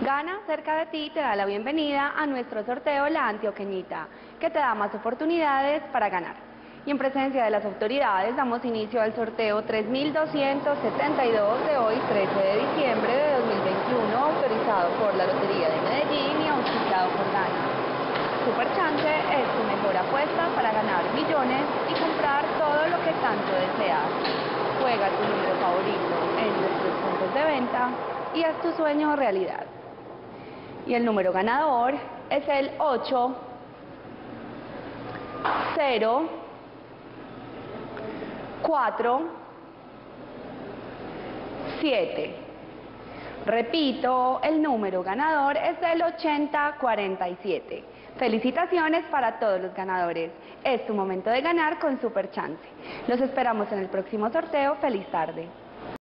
Gana cerca de ti y te da la bienvenida a nuestro sorteo La Antioqueñita, que te da más oportunidades para ganar. Y en presencia de las autoridades damos inicio al sorteo 3272 de hoy, 13 de diciembre de 2021, autorizado por la Lotería de Medellín y auspiciado por Dana. Superchance es tu mejor apuesta para ganar millones y comprar todo lo que tanto deseas. Juega tu número favorito en nuestros puntos de venta y haz tu sueño realidad. Y el número ganador es el 8047. Repito, el número ganador es el 8047. Felicitaciones para todos los ganadores. Es tu momento de ganar con Superchance. Los esperamos en el próximo sorteo. Feliz tarde.